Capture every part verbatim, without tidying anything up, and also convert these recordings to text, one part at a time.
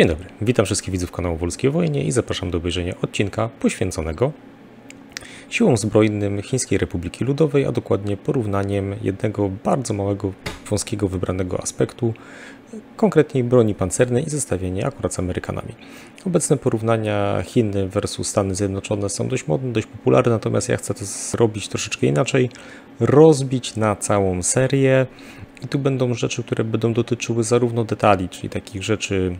Dzień dobry, witam wszystkich widzów kanału Wolski o Wojnie i zapraszam do obejrzenia odcinka poświęconego siłom zbrojnym Chińskiej Republiki Ludowej, a dokładnie porównaniem jednego bardzo małego, wąskiego, wybranego aspektu, konkretnie broni pancernej i zestawienie akurat z Amerykanami. Obecne porównania Chin versus Stany Zjednoczone są dość modne, dość popularne, natomiast ja chcę to zrobić troszeczkę inaczej, rozbić na całą serię i tu będą rzeczy, które będą dotyczyły zarówno detali, czyli takich rzeczy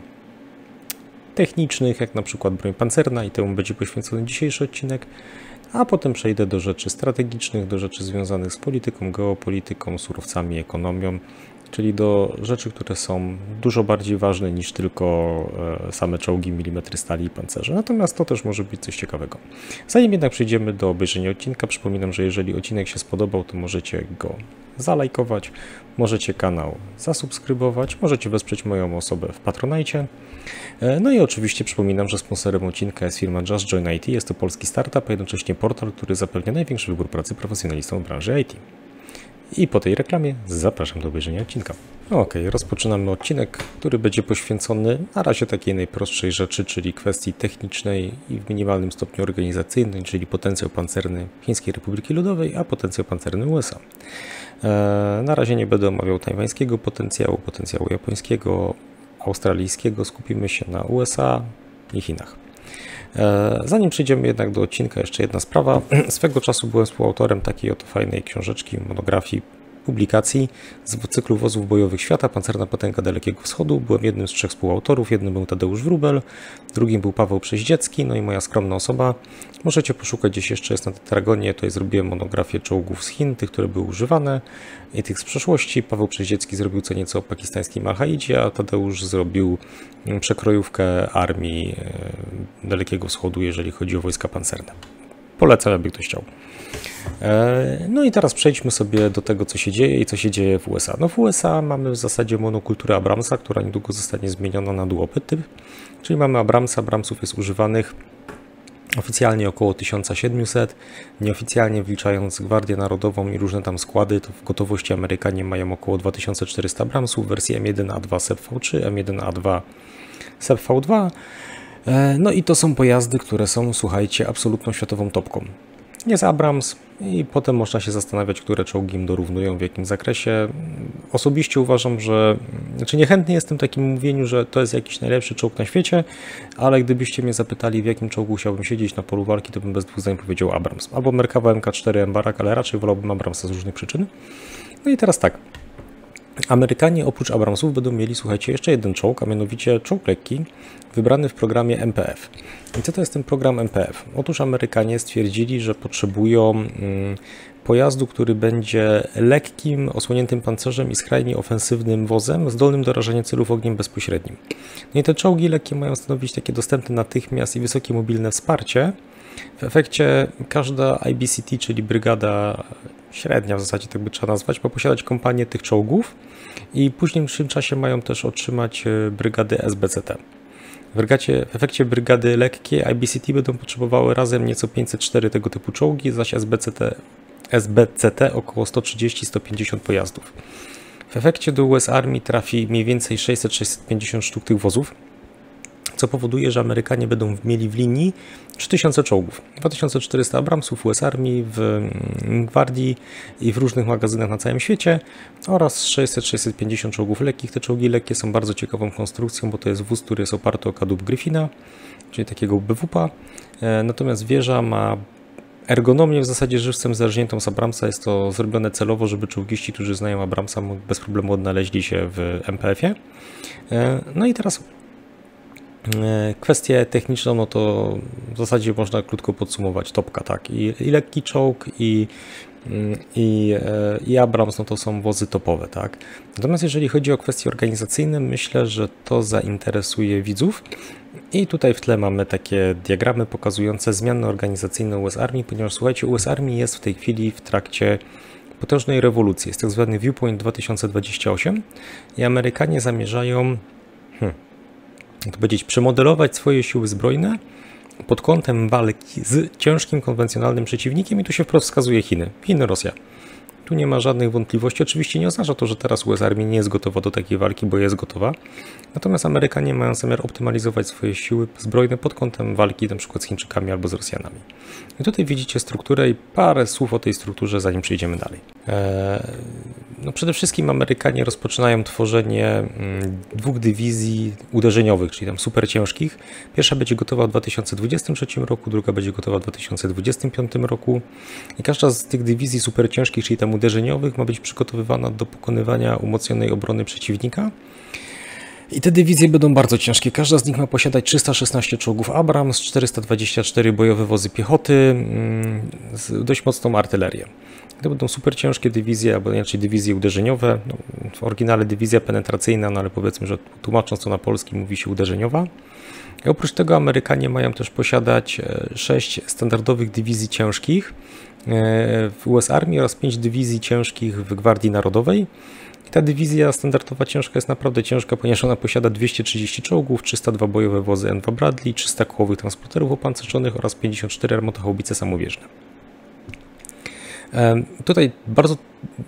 technicznych, jak na przykład broń pancerna i temu będzie poświęcony dzisiejszy odcinek, a potem przejdę do rzeczy strategicznych, do rzeczy związanych z polityką, geopolityką, surowcami, ekonomią, czyli do rzeczy, które są dużo bardziej ważne niż tylko same czołgi, milimetry stali i pancerze. Natomiast to też może być coś ciekawego. Zanim jednak przejdziemy do obejrzenia odcinka, przypominam, że jeżeli odcinek się spodobał, to możecie go zalajkować, możecie kanał zasubskrybować, możecie wesprzeć moją osobę w Patronite. No i oczywiście przypominam, że sponsorem odcinka jest firma Just Join I T. Jest to polski startup, a jednocześnie portal, który zapewnia największy wybór pracy profesjonalistom w branży I T. I po tej reklamie zapraszam do obejrzenia odcinka. Ok, rozpoczynamy odcinek, który będzie poświęcony na razie takiej najprostszej rzeczy, czyli kwestii technicznej i w minimalnym stopniu organizacyjnej, czyli potencjał pancerny Chińskiej Republiki Ludowej, a potencjał pancerny U S A. Na razie nie będę omawiał tajwańskiego potencjału, potencjału japońskiego, australijskiego, skupimy się na U S A i Chinach. Zanim przejdziemy jednak do odcinka, jeszcze jedna sprawa. Swego czasu byłem współautorem takiej oto fajnej książeczki, monografii, publikacji z cyklu Wozów Bojowych Świata, Pancerna potęga Dalekiego Wschodu. Byłem jednym z trzech współautorów. Jednym był Tadeusz Wróbel, drugim był Paweł Przeździecki, no i moja skromna osoba. Możecie poszukać, gdzieś jeszcze jest na Tetragonie. Tutaj zrobiłem monografię czołgów z Chin, tych, które były używane i tych z przeszłości. Paweł Przeździecki zrobił co nieco o pakistańskim Al-Haidzie, a Tadeusz zrobił przekrojówkę armii Dalekiego Wschodu, jeżeli chodzi o wojska pancerne. Polecam, jakby ktoś chciał. No i teraz przejdźmy sobie do tego, co się dzieje i co się dzieje w U S A. No w U S A mamy w zasadzie monokulturę Abramsa, która niedługo zostanie zmieniona na duopytyp, czyli mamy Abramsa, Abramsów jest używanych oficjalnie około tysiąc siedemset, nieoficjalnie wliczając Gwardię Narodową i różne tam składy, to w gotowości Amerykanie mają około dwa tysiące czterysta Abramsów w wersji M jeden A dwa S V trzy, M jeden A dwa S V dwa. No i to są pojazdy, które są, słuchajcie, absolutną światową topką. Jest Abrams i potem można się zastanawiać, które czołgi im dorównują, w jakim zakresie. Osobiście uważam, że... Znaczy niechętny jestem takim mówieniu, że to jest jakiś najlepszy czołg na świecie, ale gdybyście mnie zapytali, w jakim czołgu chciałbym siedzieć na polu walki, to bym bez dwóch zdań powiedział Abrams. Albo Merkawa M K cztery Mbarak, ale raczej wolałbym Abramsa z różnych przyczyn. No i teraz tak. Amerykanie oprócz Abramsów będą mieli, słuchajcie, jeszcze jeden czołg, a mianowicie czołg lekki, wybrany w programie M P F. I co to jest ten program M P F? Otóż Amerykanie stwierdzili, że potrzebują hmm, pojazdu, który będzie lekkim, osłoniętym pancerzem i skrajnie ofensywnym wozem, zdolnym do rażenia celów ogniem bezpośrednim. No i te czołgi lekkie mają stanowić takie dostępne natychmiast i wysokie mobilne wsparcie. W efekcie każda I B C T, czyli brygada średnia w zasadzie, tak by trzeba nazwać, ma posiadać kompanię tych czołgów i później w tym czasie mają też otrzymać brygady S B C T. W, brygacie, w efekcie brygady lekkie I B C T będą potrzebowały razem nieco pięćset cztery tego typu czołgi, zaś S B C T, S B C T około sto trzydzieści do stu pięćdziesięciu pojazdów. W efekcie do U S Army trafi mniej więcej sześćset do sześćset pięćdziesięciu sztuk tych wozów, co powoduje, że Amerykanie będą mieli w linii trzy tysiące czołgów, dwa tysiące czterysta Abramsów w U S Army, w Gwardii i w różnych magazynach na całym świecie oraz sześćset do sześćset pięćdziesięciu czołgów lekkich. Te czołgi lekkie są bardzo ciekawą konstrukcją, bo to jest wóz, który jest oparty o kadłub Gryfina, czyli takiego B W P-a, natomiast wieża ma ergonomię w zasadzie żywcem zerżniętą z Abramsa. Jest to zrobione celowo, żeby czołgiści, którzy znają Abramsa, bez problemu odnaleźli się w M P F-ie. No i teraz... Kwestię techniczną, no to w zasadzie można krótko podsumować, topka, tak, i, i lekki czołg, i, i, i Abrams, no to są wozy topowe, tak. Natomiast jeżeli chodzi o kwestie organizacyjne, myślę, że to zainteresuje widzów i tutaj w tle mamy takie diagramy pokazujące zmiany organizacyjne U S Army, ponieważ słuchajcie, U S Army jest w tej chwili w trakcie potężnej rewolucji, jest tak zwany Viewpoint dwa tysiące dwadzieścia osiem i Amerykanie zamierzają... Hmm, to powiedzieć, przemodelować swoje siły zbrojne pod kątem walki z ciężkim, konwencjonalnym przeciwnikiem i tu się wprost wskazuje Chiny, Chiny, Rosja. Tu nie ma żadnych wątpliwości. Oczywiście nie oznacza to, że teraz U S Armii nie jest gotowa do takiej walki, bo jest gotowa. Natomiast Amerykanie mają zamiar optymalizować swoje siły zbrojne pod kątem walki np. z Chińczykami albo z Rosjanami. I tutaj widzicie strukturę i parę słów o tej strukturze, zanim przejdziemy dalej. No przede wszystkim Amerykanie rozpoczynają tworzenie dwóch dywizji uderzeniowych, czyli tam super ciężkich. Pierwsza będzie gotowa w dwa tysiące dwudziestym trzecim roku, druga będzie gotowa w dwa tysiące dwudziestym piątym roku. I każda z tych dywizji super ciężkich, czyli tam uderzeniowych, ma być przygotowywana do pokonywania umocnionej obrony przeciwnika. I te dywizje będą bardzo ciężkie. Każda z nich ma posiadać trzysta szesnaście czołgów Abrams, czterysta dwadzieścia cztery bojowe wozy piechoty, dość mocną artylerię. To będą super ciężkie dywizje, albo inaczej dywizje uderzeniowe. No, w oryginale dywizja penetracyjna, no ale powiedzmy, że tłumacząc to na polski mówi się uderzeniowa. I oprócz tego Amerykanie mają też posiadać sześć standardowych dywizji ciężkich w U S Armii oraz pięć dywizji ciężkich w Gwardii Narodowej. I ta dywizja standardowa ciężka jest naprawdę ciężka, ponieważ ona posiada dwieście trzydzieści czołgów, trzysta dwa bojowe wozy N dwa Bradley, trzysta kołowych transporterów opancerzonych oraz pięćdziesiąt cztery armatohaubice samowieżne. Tutaj bardzo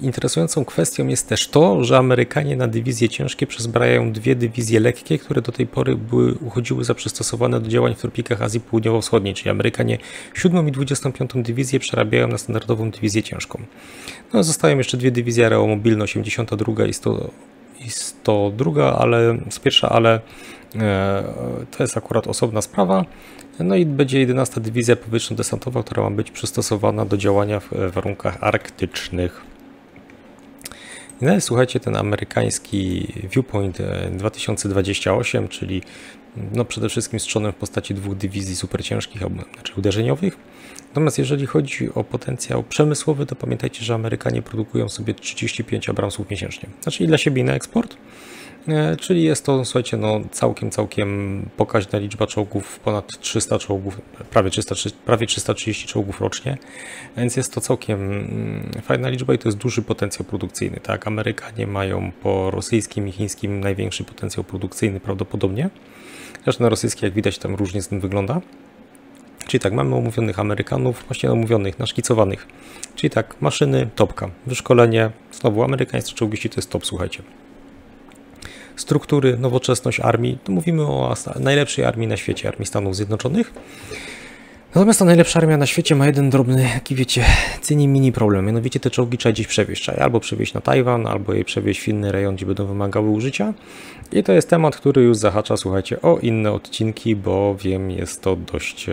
interesującą kwestią jest też to, że Amerykanie na dywizje ciężkie przezbrajają dwie dywizje lekkie, które do tej pory były, uchodziły za przystosowane do działań w tropikach Azji Południowo-Wschodniej, czyli Amerykanie siódmą i dwudziestą piątą dywizję przerabiają na standardową dywizję ciężką. No, zostają jeszcze dwie dywizje aeromobilne, osiemdziesiąta druga i sto druga, ale z pierwsza, ale e, to jest akurat osobna sprawa. No i będzie jedenasta Dywizja Powietrzno-Desantowa, która ma być przystosowana do działania w warunkach arktycznych. No i słuchajcie, ten amerykański Viewpoint dwa tysiące dwadzieścia osiem, czyli no przede wszystkim strzonem w postaci dwóch dywizji superciężkich, znaczy uderzeniowych. Natomiast jeżeli chodzi o potencjał przemysłowy, to pamiętajcie, że Amerykanie produkują sobie trzydzieści pięć Abramsów miesięcznie. Znaczy i dla siebie i na eksport. Czyli jest to, słuchajcie, no całkiem, całkiem pokaźna liczba czołgów, ponad trzysta czołgów, prawie, trzysta, prawie trzysta trzydzieści czołgów rocznie, więc jest to całkiem fajna liczba i to jest duży potencjał produkcyjny. Tak, Amerykanie mają po rosyjskim i chińskim największy potencjał produkcyjny prawdopodobnie, zresztą na rosyjski, jak widać, tam różnie z tym wygląda. Czyli tak, mamy omówionych Amerykanów, właśnie omówionych, naszkicowanych, czyli tak, maszyny, topka, wyszkolenie, znowu amerykańscy czołgiści to jest top, słuchajcie. Struktury, nowoczesność armii, to mówimy o najlepszej armii na świecie, armii Stanów Zjednoczonych. Natomiast ta najlepsza armia na świecie ma jeden drobny, jaki wiecie, cyni mini problem, mianowicie te czołgi trzeba gdzieś przewieźć, trzeba albo przewieźć na Tajwan, albo je przewieźć w inny rejon, gdzie będą wymagały użycia. I to jest temat, który już zahacza, słuchajcie, o inne odcinki, bo wiem, jest to dość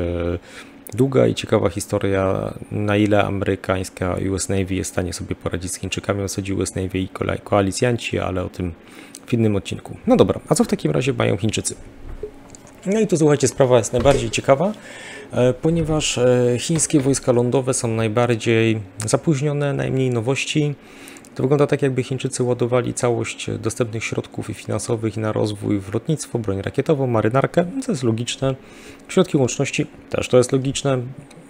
długa i ciekawa historia, na ile amerykańska U S Navy jest w stanie sobie poradzić z Chińczykami, w zasadzie U S Navy i koalicjanci, ale o tym w innym odcinku. No dobra, a co w takim razie mają Chińczycy? No i tu słuchajcie, sprawa jest najbardziej ciekawa, ponieważ chińskie wojska lądowe są najbardziej zapóźnione, najmniej nowości. To wygląda tak, jakby Chińczycy ładowali całość dostępnych środków i finansowych na rozwój w lotnictwo, broń rakietową, marynarkę, to jest logiczne, środki łączności też to jest logiczne,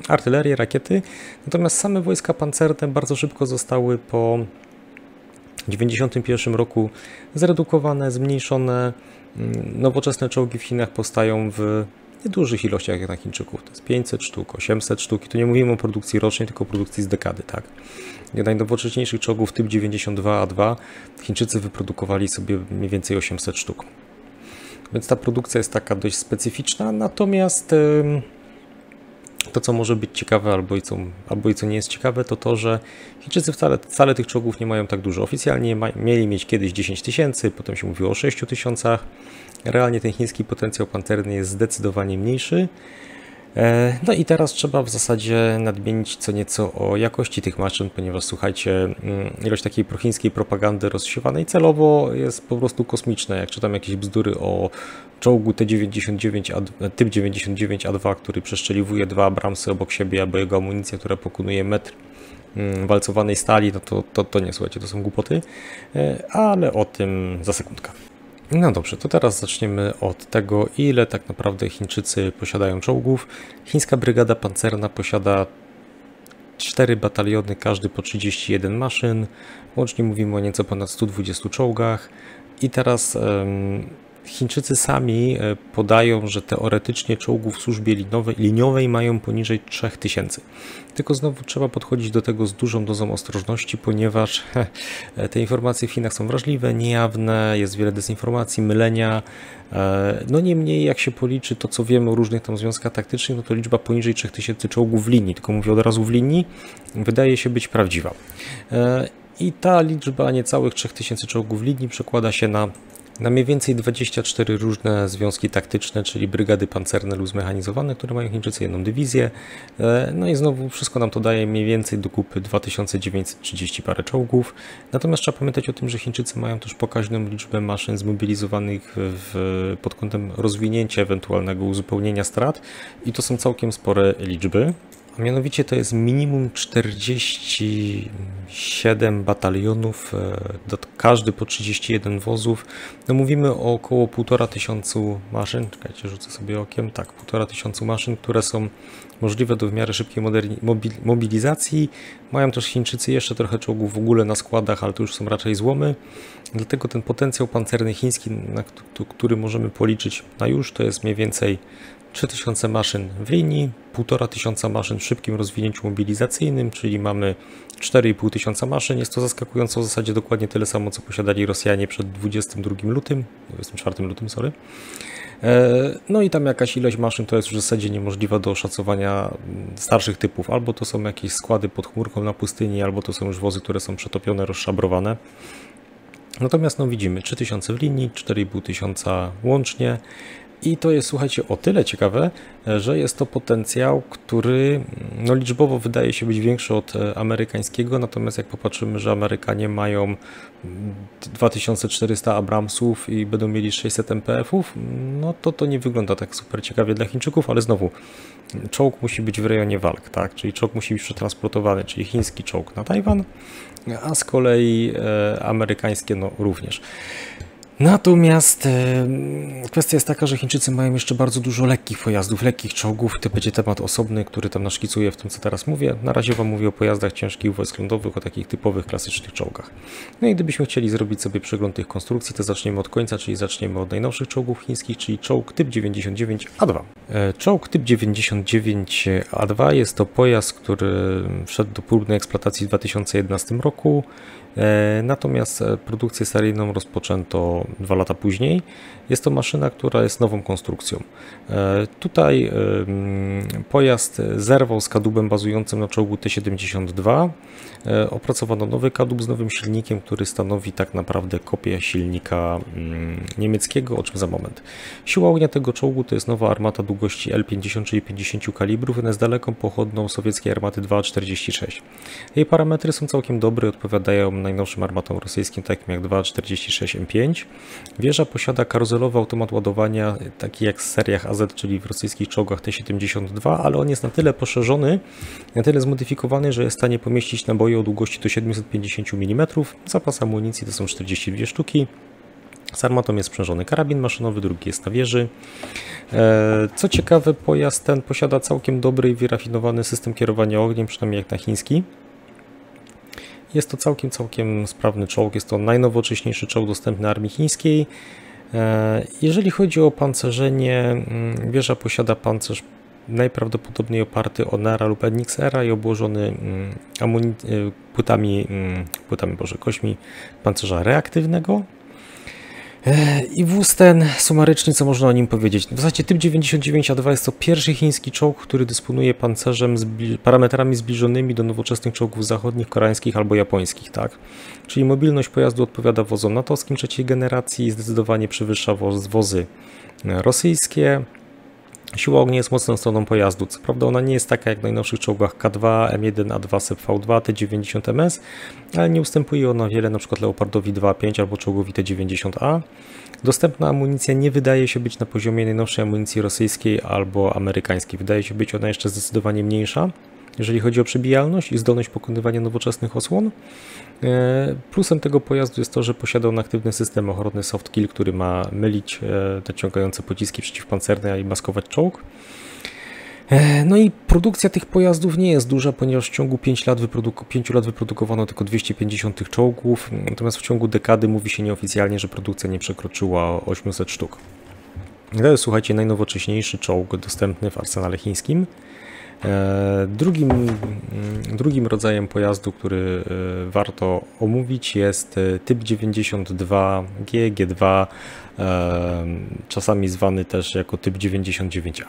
artylerię, rakiety, natomiast same wojska pancerne bardzo szybko zostały po w tysiąc dziewięćset dziewięćdziesiątym pierwszym roku zredukowane, zmniejszone. Nowoczesne czołgi w Chinach powstają w niedużych ilościach jak na Chińczyków. To jest pięćset sztuk, osiemset sztuk. I tu nie mówimy o produkcji rocznej, tylko o produkcji z dekady. Tak? Najnowocześniejszych czołgów typ dziewięćdziesiąt dwa A dwa Chińczycy wyprodukowali sobie mniej więcej osiemset sztuk. Więc ta produkcja jest taka dość specyficzna, natomiast to, co może być ciekawe albo i co, albo i co nie jest ciekawe, to to, że Chińczycy wcale, wcale tych czołgów nie mają tak dużo. Oficjalnie ma, mieli mieć kiedyś dziesięć tysięcy, potem się mówiło o sześciu tysiącach. Realnie ten chiński potencjał pancerny jest zdecydowanie mniejszy. No i teraz trzeba w zasadzie nadmienić co nieco o jakości tych maszyn, ponieważ słuchajcie, ilość takiej prochińskiej propagandy rozsiewanej celowo jest po prostu kosmiczna. Jak czytam jakieś bzdury o czołgu Typ dziewięćdziesiąt dziewięć A dwa, który przeszczeliwuje dwa Abramsy obok siebie, albo jego amunicja, która pokonuje metr walcowanej stali, no to, to, to nie, słuchajcie, to są głupoty, ale o tym za sekundkę. No dobrze, to teraz zaczniemy od tego, ile tak naprawdę Chińczycy posiadają czołgów. Chińska brygada pancerna posiada cztery bataliony, każdy po trzydzieści jeden maszyn. Łącznie mówimy o nieco ponad stu dwudziestu czołgach. I teraz um, Chińczycy sami podają, że teoretycznie czołgów w służbie liniowej, liniowej mają poniżej trzech tysięcy. Tylko znowu trzeba podchodzić do tego z dużą dozą ostrożności, ponieważ te informacje w Chinach są wrażliwe, niejawne, jest wiele dezinformacji, mylenia. No niemniej jak się policzy to, co wiemy o różnych tam związkach taktycznych, no to liczba poniżej trzech tysięcy czołgów w linii, tylko mówię od razu w linii, wydaje się być prawdziwa. I ta liczba niecałych trzech tysięcy czołgów w linii przekłada się na na mniej więcej dwadzieścia cztery różne związki taktyczne, czyli brygady pancerne lub zmechanizowane, które mają Chińczycy jedną dywizję. No i znowu wszystko nam to daje mniej więcej do kupy dwa tysiące dziewięćset trzydzieści parę czołgów. Natomiast trzeba pamiętać o tym, że Chińczycy mają też pokaźną liczbę maszyn zmobilizowanych w, pod kątem rozwinięcia ewentualnego uzupełnienia strat i to są całkiem spore liczby. Mianowicie to jest minimum czterdzieści siedem batalionów, każdy po trzydzieści jeden wozów. No mówimy o około półtora tysiąca maszyn, czekajcie, rzucę sobie okiem, tak, półtora tysiąca maszyn, które są możliwe do w miarę szybkiej mobilizacji. Mają też Chińczycy jeszcze trochę czołgów w ogóle na składach, ale to już są raczej złomy. Dlatego ten potencjał pancerny chiński, na który możemy policzyć na już, to jest mniej więcej trzy tysiące maszyn w linii, półtora tysiąca maszyn w szybkim rozwinięciu mobilizacyjnym, czyli mamy cztery i pół tysiąca maszyn. Jest to zaskakująco w zasadzie dokładnie tyle samo, co posiadali Rosjanie przed dwudziestym drugim lutym, dwudziestym czwartym lutym, sorry. No i tam jakaś ilość maszyn to jest już w zasadzie niemożliwa do oszacowania starszych typów. Albo to są jakieś składy pod chmurką na pustyni, albo to są już wozy, które są przetopione, rozszabrowane. Natomiast no widzimy trzy tysiące w linii, cztery i pół tysiąca łącznie. I to jest, słuchajcie, o tyle ciekawe, że jest to potencjał, który no, liczbowo wydaje się być większy od amerykańskiego, natomiast jak popatrzymy, że Amerykanie mają dwa tysiące czterysta Abramsów i będą mieli sześćset M P F ów, no to to nie wygląda tak super ciekawie dla Chińczyków, ale znowu czołg musi być w rejonie walk, tak? Czyli czołg musi być przetransportowany, czyli chiński czołg na Tajwan, a z kolei e, amerykańskie no, również. Natomiast e, kwestia jest taka, że Chińczycy mają jeszcze bardzo dużo lekkich pojazdów, lekkich czołgów. To będzie temat osobny, który tam naszkicuję w tym, co teraz mówię. Na razie Wam mówię o pojazdach ciężkich wojsk lądowych, o takich typowych, klasycznych czołgach. No i gdybyśmy chcieli zrobić sobie przegląd tych konstrukcji, to zaczniemy od końca, czyli zaczniemy od najnowszych czołgów chińskich, czyli czołg Typ dziewięćdziesiąt dziewięć A dwa. Czołg Typ dziewięćdziesiąt dziewięć A dwa jest to pojazd, który wszedł do próbnej eksploatacji w dwa tysiące jedenastym roku. Natomiast produkcję seryjną rozpoczęto dwa lata później. Jest to maszyna, która jest nową konstrukcją. Tutaj pojazd zerwał z kadłubem bazującym na czołgu T siedemdziesiąt dwa. Opracowano nowy kadłub z nowym silnikiem, który stanowi tak naprawdę kopię silnika niemieckiego, o czym za moment. Siła ognia tego czołgu to jest nowa armata długości L pięćdziesiąt, czyli pięćdziesiąt kalibrów, z daleką pochodną sowieckiej armaty dwa A czterdzieści sześć. Jej parametry są całkiem dobre, odpowiadają najnowszym armatom rosyjskim, takim jak dwa A czterdzieści sześć M pięć. Wieża posiada karuzelowy automat ładowania, taki jak w seriach A Z, czyli w rosyjskich czołgach T siedemdziesiąt dwa, ale on jest na tyle poszerzony, na tyle zmodyfikowany, że jest w stanie pomieścić naboje o długości do siedmiuset pięćdziesięciu milimetrów, zapas amunicji to są czterdzieści dwie sztuki. Z armatą jest sprzężony karabin maszynowy, drugi jest na wieży. Co ciekawe, pojazd ten posiada całkiem dobry i wyrafinowany system kierowania ogniem, przynajmniej jak na chiński. Jest to całkiem, całkiem sprawny czołg, jest to najnowocześniejszy czołg dostępny armii chińskiej. Jeżeli chodzi o pancerzenie, wieża posiada pancerz najprawdopodobniej oparty o Nara lub Enix Era i obłożony płytami, płytami boże, kośmi pancerza reaktywnego. I wóz ten sumaryczny, co można o nim powiedzieć? W zasadzie Typ dziewięćdziesiąt dziewięć A dwa jest to pierwszy chiński czołg, który dysponuje pancerzem z parametrami zbliżonymi do nowoczesnych czołgów zachodnich, koreańskich albo japońskich, tak? Czyli mobilność pojazdu odpowiada wozom natowskim trzeciej generacji i zdecydowanie przewyższa woz, wozy rosyjskie. Siła ognia jest mocną stroną pojazdu. Co prawda ona nie jest taka jak w najnowszych czołgach K dwa, M jeden A dwa S V dwa, T dziewięćdziesiąt M S, ale nie ustępuje ona wiele np. Leopardowi dwa A pięć albo czołgowi T dziewięćdziesiąt A. Dostępna amunicja nie wydaje się być na poziomie najnowszej amunicji rosyjskiej albo amerykańskiej. Wydaje się być ona jeszcze zdecydowanie mniejsza, jeżeli chodzi o przebijalność i zdolność pokonywania nowoczesnych osłon. Plusem tego pojazdu jest to, że posiada on aktywny system ochronny soft kill, który ma mylić naciągające pociski przeciwpancerne i maskować czołg. No i produkcja tych pojazdów nie jest duża, ponieważ w ciągu pięciu lat, wyproduku pięciu lat wyprodukowano tylko dwieście pięćdziesiąt tych czołgów, natomiast w ciągu dekady mówi się nieoficjalnie, że produkcja nie przekroczyła ośmiuset sztuk. To jest, słuchajcie, najnowocześniejszy czołg dostępny w arsenale chińskim. Drugim, drugim rodzajem pojazdu, który warto omówić, jest Typ dziewięćdziesiąt dwa G G dwa, czasami zwany też jako Typ dziewięćdziesiąt dziewięć A.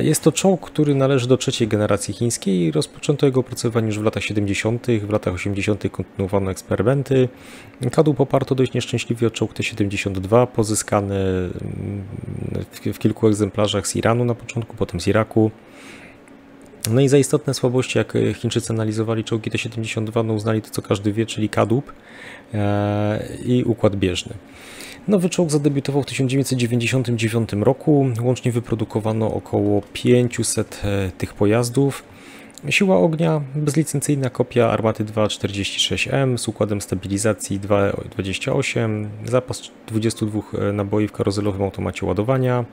Jest to czołg, który należy do trzeciej generacji chińskiej i rozpoczęto jego opracowywanie już w latach siedemdziesiątych, w latach osiemdziesiątych kontynuowano eksperymenty. Kadłub poparto dość nieszczęśliwie od czołg T siedemdziesiąt dwa, pozyskany w kilku egzemplarzach z Iranu na początku, potem z Iraku. No i za istotne słabości, jak Chińczycy analizowali czołgi T siedemdziesiąt dwa, no uznali to, co każdy wie, czyli kadłub i układ bieżny. Nowy czołg zadebiutował w tysiąc dziewięćset dziewięćdziesiątym dziewiątym roku. Łącznie wyprodukowano około pięciuset tych pojazdów. Siła ognia, bezlicencyjna kopia armaty dwa czterdzieści sześć M z układem stabilizacji dwa dwadzieścia osiem, zapas dwudziestu dwóch naboi w karuzelowym automacie ładowania.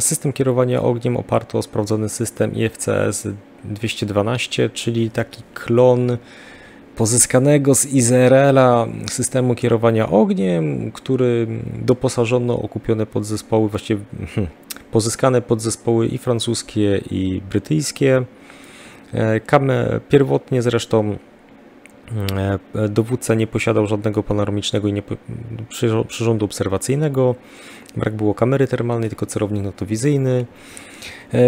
System kierowania ogniem oparto o sprawdzony system I F C S dwieście dwanaście, czyli taki klon pozyskanego z Izraela systemu kierowania ogniem, który doposażono okupione podzespoły, właściwie pozyskane podzespoły i francuskie, i brytyjskie. Kamę pierwotnie zresztą dowódca nie posiadał żadnego panoramicznego i nie po, przyrządu obserwacyjnego. Brak było kamery termalnej, tylko celownik notowizyjny.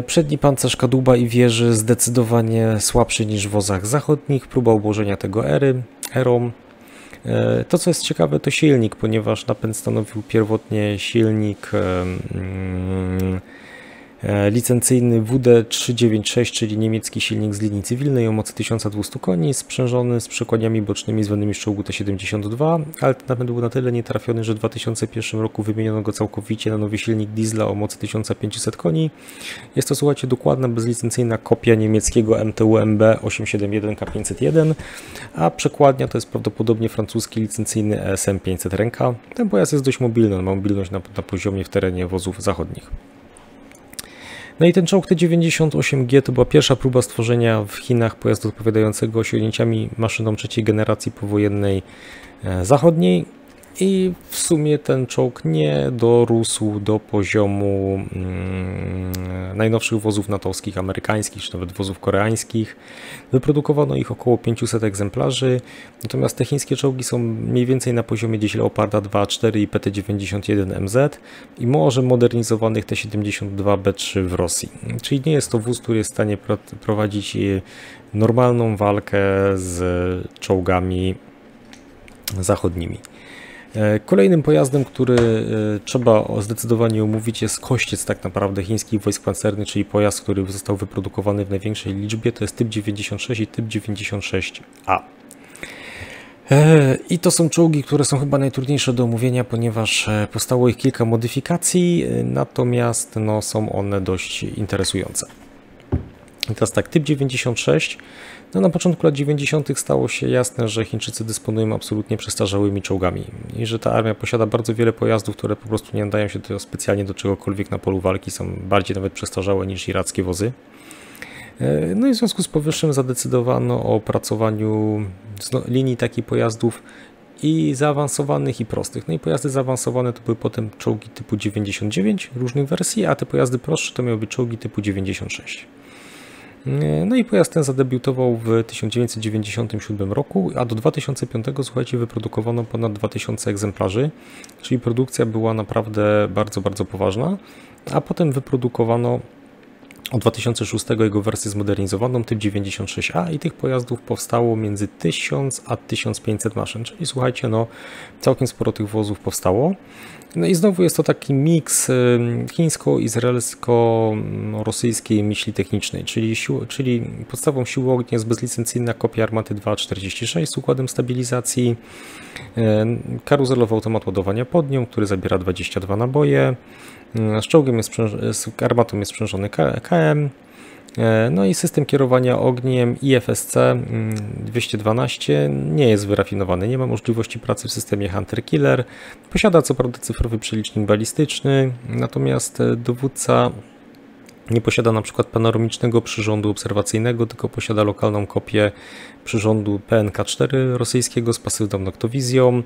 Przedni pancerz kadłuba i wieży zdecydowanie słabszy niż w wozach zachodnich. Próba obłożenia tego ery, erą. To, co jest ciekawe, to silnik, ponieważ napęd stanowił pierwotnie silnik hmm, licencyjny W D trzysta dziewięćdziesiąt sześć, czyli niemiecki silnik z linii cywilnej o mocy tysiąc dwieście koni, sprzężony z przekładniami bocznymi zwanymi z czołgu T siedemdziesiąt dwa, ale ten napęd był na tyle nietrafiony, że w dwa tysiące pierwszym roku wymieniono go całkowicie na nowy silnik diesla o mocy tysiąc pięćset koni. Jest to, słuchajcie, dokładna bezlicencyjna kopia niemieckiego M T U M B osiem siedem jeden K pięćset jeden, a przekładnia to jest prawdopodobnie francuski licencyjny S M pięćset Renka. Ten pojazd jest dość mobilny, on ma mobilność na, na poziomie w terenie wozów zachodnich. No i ten czołg T dziewięćdziesiąt osiem G to była pierwsza próba stworzenia w Chinach pojazdu odpowiadającego osiągnięciami maszynom trzeciej generacji powojennej zachodniej i w sumie ten czołg nie dorósł do poziomu mm, najnowszych wozów natowskich, amerykańskich czy nawet wozów koreańskich. Wyprodukowano ich około pięciuset egzemplarzy, natomiast te chińskie czołgi są mniej więcej na poziomie dziś Leoparda dwa A cztery i P T dziewięćdziesiąt jeden M Z i może modernizowanych T siedemdziesiąt dwa B trzy w Rosji. Czyli nie jest to wóz, który jest w stanie prowadzić normalną walkę z czołgami zachodnimi. Kolejnym pojazdem, który trzeba zdecydowanie omówić, jest kościec tak naprawdę chińskich wojsk pancernych, czyli pojazd, który został wyprodukowany w największej liczbie, to jest Typ dziewięćdziesiąt sześć i Typ dziewięćdziesiąt sześć A. I to są czołgi, które są chyba najtrudniejsze do omówienia, ponieważ powstało ich kilka modyfikacji, natomiast no, są one dość interesujące. I teraz tak, Typ dziewięćdziesiąt sześć. No, na początku lat dziewięćdziesiątych stało się jasne, że Chińczycy dysponują absolutnie przestarzałymi czołgami i że ta armia posiada bardzo wiele pojazdów, które po prostu nie nadają się do, specjalnie do czegokolwiek na polu walki, są bardziej nawet przestarzałe niż irackie wozy. No i w związku z powyższym zadecydowano o opracowaniu linii takich pojazdów i zaawansowanych i prostych. No i pojazdy zaawansowane to były potem czołgi typu dziewięćdziesiąt dziewięć różnych wersji, a te pojazdy prostsze to miały być czołgi typu dziewięćdziesiąt sześć. No i pojazd ten zadebiutował w tysiąc dziewięćset dziewięćdziesiątym siódmym roku, a do dwa tysiące piątego, słuchajcie, wyprodukowano ponad dwa tysiące egzemplarzy, czyli produkcja była naprawdę bardzo, bardzo poważna, a potem wyprodukowano od dwa tysiące szóstego jego wersję zmodernizowaną, Typ dziewięćdziesiąt sześć A, i tych pojazdów powstało między tysiąc a tysiąc pięćset maszyn, czyli słuchajcie, no całkiem sporo tych wozów powstało. No i znowu jest to taki miks chińsko-izraelsko-rosyjskiej myśli technicznej, czyli, sił, czyli podstawą siły ognia jest bezlicencyjna kopia armaty dwa czterdzieści sześć z układem stabilizacji, karuzelowy automat ładowania pod nią, który zabiera dwadzieścia dwa naboje, z czołgiem jest, z armatą jest sprzężony K M, no i system kierowania ogniem I F C S dwieście dwanaście nie jest wyrafinowany, nie ma możliwości pracy w systemie Hunter-Killer, posiada co prawda cyfrowy przelicznik balistyczny, natomiast dowódca Nie posiada na przykład panoramicznego przyrządu obserwacyjnego, tylko posiada lokalną kopię przyrządu P N K cztery rosyjskiego z pasywną noktowizją.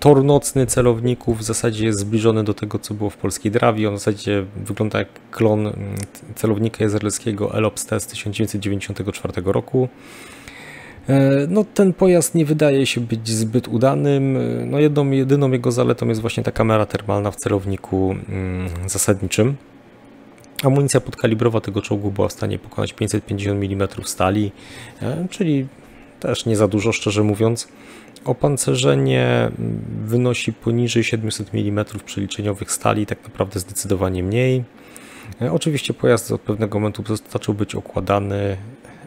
Tor nocny celowników w zasadzie jest zbliżony do tego, co było w polskiej Drawi. On w zasadzie wygląda jak klon celownika izraelskiego Elopste z tysiąc dziewięćset dziewięćdziesiątego czwartego roku. No, ten pojazd nie wydaje się być zbyt udanym. No, jedną, jedyną jego zaletą jest właśnie ta kamera termalna w celowniku mm, zasadniczym. Amunicja podkalibrowa tego czołgu była w stanie pokonać pięćset pięćdziesiąt milimetrów stali, czyli też nie za dużo, szczerze mówiąc. Opancerzenie wynosi poniżej siedmiuset milimetrów przeliczeniowych stali, tak naprawdę zdecydowanie mniej. Oczywiście pojazd od pewnego momentu zaczął być okładany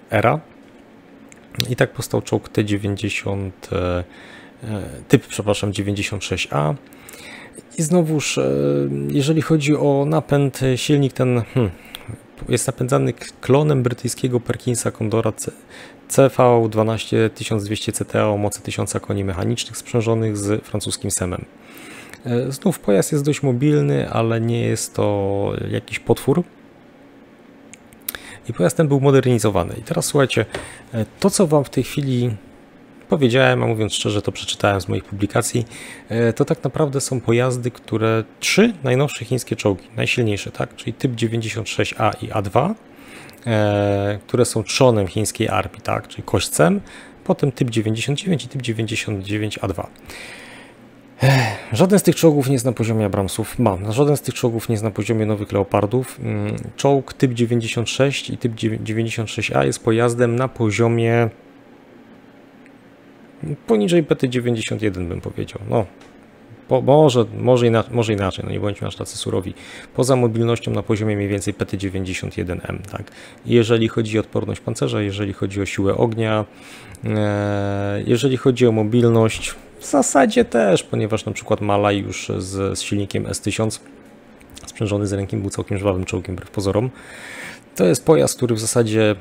Era. I tak powstał czołg T dziewięćdziesiąt, typ, przepraszam, dziewięćdziesiąt sześć A. I znowuż, jeżeli chodzi o napęd, silnik ten hmm, jest napędzany klonem brytyjskiego Perkinsa Condora C V dwanaście tysiąc dwieście C T A o mocy tysiąc koni mechanicznych sprzężonych z francuskim semem. Znów pojazd jest dość mobilny, ale nie jest to jakiś potwór. I pojazd ten był modernizowany. I teraz słuchajcie, to co wam w tej chwili powiedziałem, a mówiąc szczerze, to przeczytałem z moich publikacji, to tak naprawdę są pojazdy, które trzy najnowsze chińskie czołgi, najsilniejsze, tak, czyli typ dziewięćdziesiąt sześć A i A dwa, które są trzonem chińskiej armii, tak, czyli kośćcem, potem typ dziewięćdziesiąt dziewięć i typ dziewięćdziesiąt dziewięć A dwa. Żaden z tych czołgów nie jest na poziomie Abramsów, mam, żaden z tych czołgów nie jest na poziomie nowych Leopardów. Czołg typ dziewięćdziesiąt sześć i typ dziewięćdziesiąt sześć A jest pojazdem na poziomie poniżej P T dziewięćdziesiąt jeden, bym powiedział. No, po, może, może, inaczej, może inaczej, no nie bądźmy aż tacy surowi. Poza mobilnością na poziomie mniej więcej P T dziewięćdziesiąt jeden M. Tak? Jeżeli chodzi o odporność pancerza, jeżeli chodzi o siłę ognia, e, jeżeli chodzi o mobilność, w zasadzie też, ponieważ na przykład Malaj już z, z silnikiem S tysiąc sprzężony z rękiem był całkiem żwawym czołgiem wbrew pozorom. To jest pojazd, który w zasadzie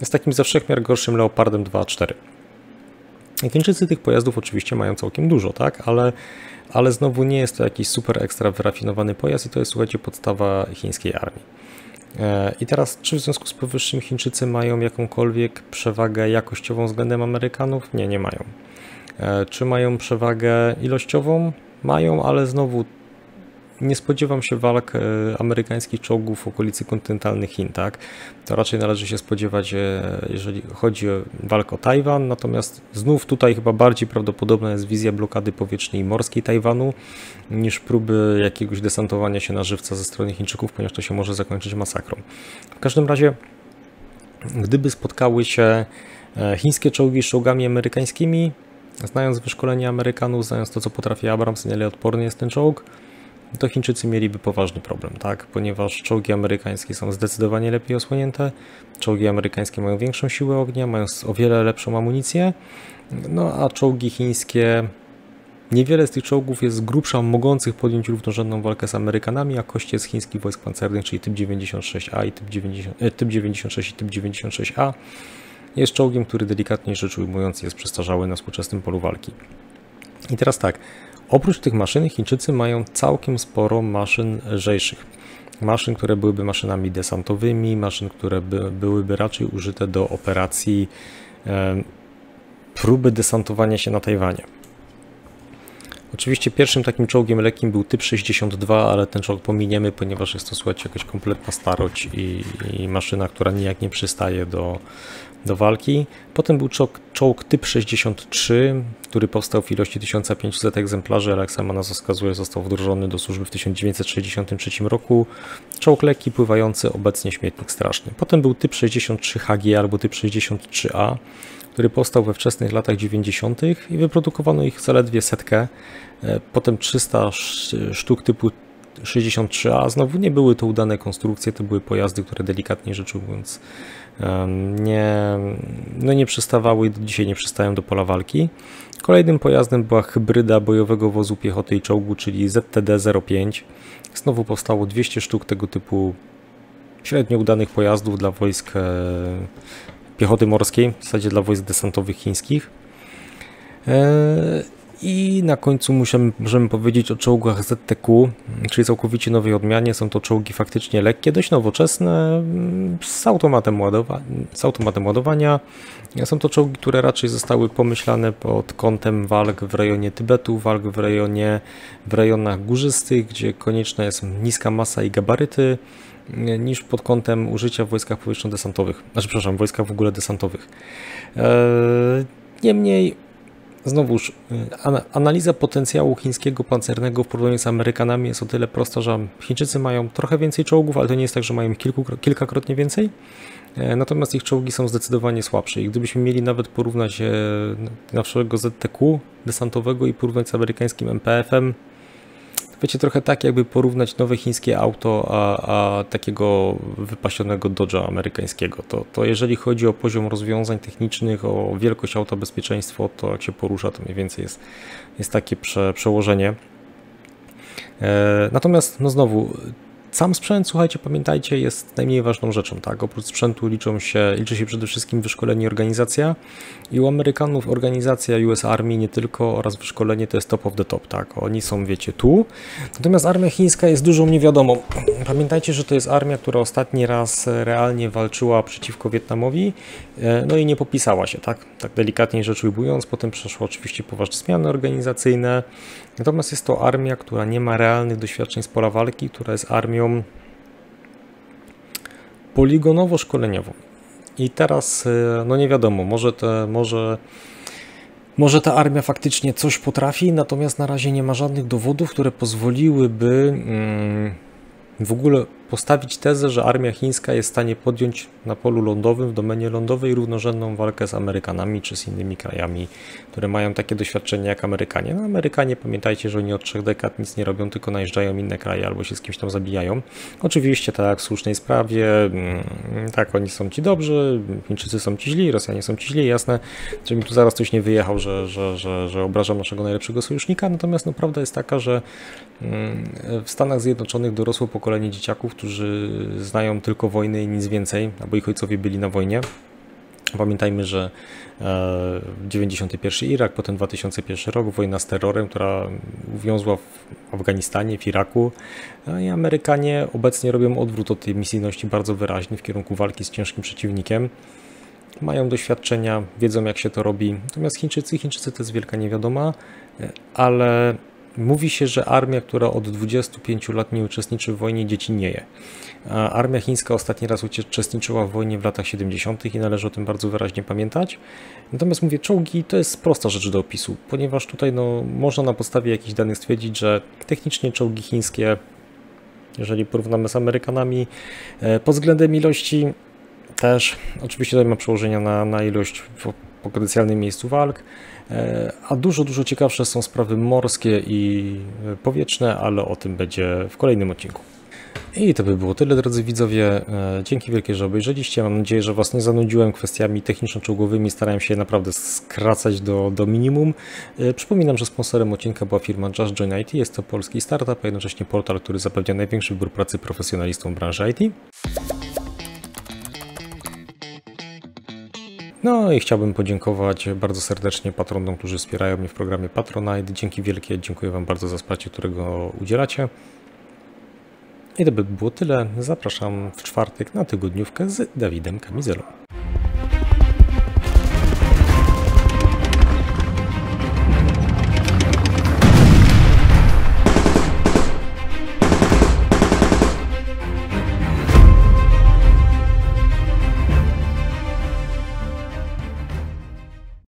jest takim ze wszechmiar gorszym Leopardem dwa A cztery. I Chińczycy tych pojazdów oczywiście mają całkiem dużo, tak? Ale, ale znowu nie jest to jakiś super ekstra wyrafinowany pojazd i to jest, słuchajcie, podstawa chińskiej armii. I teraz, czy w związku z powyższym Chińczycy mają jakąkolwiek przewagę jakościową względem Amerykanów? Nie, nie mają. Czy mają przewagę ilościową? Mają, ale znowu nie spodziewam się walk amerykańskich czołgów w okolicy kontynentalnych Chin, tak? To raczej należy się spodziewać, jeżeli chodzi o walkę o Tajwan, natomiast znów tutaj chyba bardziej prawdopodobna jest wizja blokady powietrznej i morskiej Tajwanu niż próby jakiegoś desantowania się na żywca ze strony Chińczyków, ponieważ to się może zakończyć masakrą. W każdym razie, gdyby spotkały się chińskie czołgi z czołgami amerykańskimi, znając wyszkolenie Amerykanów, znając to, co potrafi Abrams, ile odporny jest ten czołg, to Chińczycy mieliby poważny problem, tak? Ponieważ czołgi amerykańskie są zdecydowanie lepiej osłonięte, czołgi amerykańskie mają większą siłę ognia, mają o wiele lepszą amunicję, no a czołgi chińskie, niewiele z tych czołgów jest grubsza, mogących podjąć równorzędną walkę z Amerykanami, a kościec chińskich wojsk pancernych, czyli typ dziewięćdziesiąt sześć A i typ, dziewięćdziesiąt, typ dziewięćdziesiąt sześć i typ dziewięćdziesiąt sześć A, jest czołgiem, który delikatnie rzecz ujmując jest przestarzały na współczesnym polu walki. I teraz tak, oprócz tych maszyn Chińczycy mają całkiem sporo maszyn lżejszych. Maszyn, które byłyby maszynami desantowymi, maszyn, które by, byłyby raczej użyte do operacji e, próby desantowania się na Tajwanie. Oczywiście pierwszym takim czołgiem lekkim był typ sześćdziesiąt dwa, ale ten czołg pominiemy, ponieważ jest to, słuchajcie, jakaś kompletna starość i, i maszyna, która nijak nie przystaje do... do walki. Potem był czołg, czołg typ sześćdziesiąt trzy, który powstał w ilości tysiąc pięćset egzemplarzy, ale jak sama nazwa wskazuje, został wdrożony do służby w tysiąc dziewięćset sześćdziesiątym trzecim roku. Czołg lekki pływający, obecnie śmietnik straszny. Potem był typ sześćdziesiąt trzy H G albo typ sześćdziesiąt trzy A, który powstał we wczesnych latach dziewięćdziesiątych i wyprodukowano ich zaledwie setkę. Potem trzysta sztuk typu sześćdziesiąt trzy A. Znowu nie były to udane konstrukcje, to były pojazdy, które delikatnie rzecz ujmując nie, no nie przystawały i do dzisiaj nie przystają do pola walki. Kolejnym pojazdem była hybryda bojowego wozu piechoty i czołgu, czyli Z T D zero pięć. Znowu powstało dwieście sztuk tego typu średnio udanych pojazdów dla wojsk piechoty morskiej, w zasadzie dla wojsk desantowych chińskich. I na końcu musimy, możemy powiedzieć o czołgach Z T Q, czyli całkowicie nowej odmianie. Są to czołgi faktycznie lekkie, dość nowoczesne, z automatem, ładowa z automatem ładowania. Są to czołgi, które raczej zostały pomyślane pod kątem walk w rejonie Tybetu, walk w, rejonie, w rejonach górzystych, gdzie konieczna jest niska masa i gabaryty, niż pod kątem użycia w wojskach powietrzno-desantowych, znaczy przepraszam, w wojskach w ogóle desantowych. Niemniej, znowuż, analiza potencjału chińskiego pancernego w porównaniu z Amerykanami jest o tyle prosta, że Chińczycy mają trochę więcej czołgów, ale to nie jest tak, że mają kilku, kilkakrotnie więcej. Natomiast ich czołgi są zdecydowanie słabsze i gdybyśmy mieli nawet porównać naszego Z T Q desantowego i porównać z amerykańskim M P F-em, wiecie, trochę tak jakby porównać nowe chińskie auto a, a takiego wypasionego Dodge'a amerykańskiego. To, to jeżeli chodzi o poziom rozwiązań technicznych, o wielkość auta, bezpieczeństwo, to jak się porusza, to mniej więcej jest, jest takie prze, przełożenie. E, natomiast no znowu, sam sprzęt, słuchajcie, pamiętajcie, jest najmniej ważną rzeczą, tak? Oprócz sprzętu liczą się, liczy się przede wszystkim wyszkolenie i organizacja. I u Amerykanów organizacja U S Army nie tylko oraz wyszkolenie to jest top of the top, tak? Oni są, wiecie, tu. Natomiast armia chińska jest dużą niewiadomą. Pamiętajcie, że to jest armia, która ostatni raz realnie walczyła przeciwko Wietnamowi, no i nie popisała się, tak? Tak delikatnie rzecz ujmując, potem przeszło oczywiście poważne zmiany organizacyjne. Natomiast jest to armia, która nie ma realnych doświadczeń z pola walki, która jest armią poligonowo-szkoleniową. I teraz, no nie wiadomo, może, te, może, może ta armia faktycznie coś potrafi, natomiast na razie nie ma żadnych dowodów, które pozwoliłyby hmm, w ogóle postawić tezę, że armia chińska jest w stanie podjąć na polu lądowym, w domenie lądowej równorzędną walkę z Amerykanami czy z innymi krajami, które mają takie doświadczenie jak Amerykanie. No Amerykanie, pamiętajcie, że oni od trzech dekad nic nie robią, tylko najeżdżają inne kraje albo się z kimś tam zabijają. Oczywiście tak jak w słusznej sprawie, tak oni są ci dobrzy, Chińczycy są ci źli, Rosjanie są ci źli, jasne, że mi tu zaraz ktoś nie wyjechał, że, że, że, że obrażam naszego najlepszego sojusznika, natomiast no, prawda jest taka, że w Stanach Zjednoczonych dorosło pokolenie dzieciaków, którzy znają tylko wojny i nic więcej, albo ich ojcowie byli na wojnie. Pamiętajmy, że dziewięćdziesiąty pierwszy Irak, potem dwa tysiące pierwszy rok, wojna z terrorem, która uwiązła w Afganistanie, w Iraku. I Amerykanie obecnie robią odwrót od tej misyjności bardzo wyraźny w kierunku walki z ciężkim przeciwnikiem. Mają doświadczenia, wiedzą jak się to robi. Natomiast Chińczycy, Chińczycy to jest wielka niewiadoma, ale mówi się, że armia, która od dwudziestu pięciu lat nie uczestniczy w wojnie, dziecinnieje. Armia chińska ostatni raz uczestniczyła w wojnie w latach siedemdziesiątych i należy o tym bardzo wyraźnie pamiętać. Natomiast mówię, czołgi to jest prosta rzecz do opisu, ponieważ tutaj no, można na podstawie jakichś danych stwierdzić, że technicznie czołgi chińskie, jeżeli porównamy z Amerykanami, pod względem ilości też, oczywiście tutaj ma przełożenia na, na ilość potencjalnym miejscu walk, a dużo, dużo ciekawsze są sprawy morskie i powietrzne, ale o tym będzie w kolejnym odcinku. I to by było tyle, drodzy widzowie. Dzięki wielkie, że obejrzeliście. Mam nadzieję, że Was nie zanudziłem kwestiami techniczno-czołgowymi. Starałem się je naprawdę skracać do, do minimum. Przypominam, że sponsorem odcinka była firma Just Join I T. Jest to polski startup, a jednocześnie portal, który zapewnia największy wybór pracy profesjonalistom w branży I T. No i chciałbym podziękować bardzo serdecznie patronom, którzy wspierają mnie w programie Patronite. Dzięki wielkie, dziękuję Wam bardzo za wsparcie, którego udzielacie. I to by było tyle. Zapraszam w czwartek na tygodniówkę z Dawidem Kamizelą.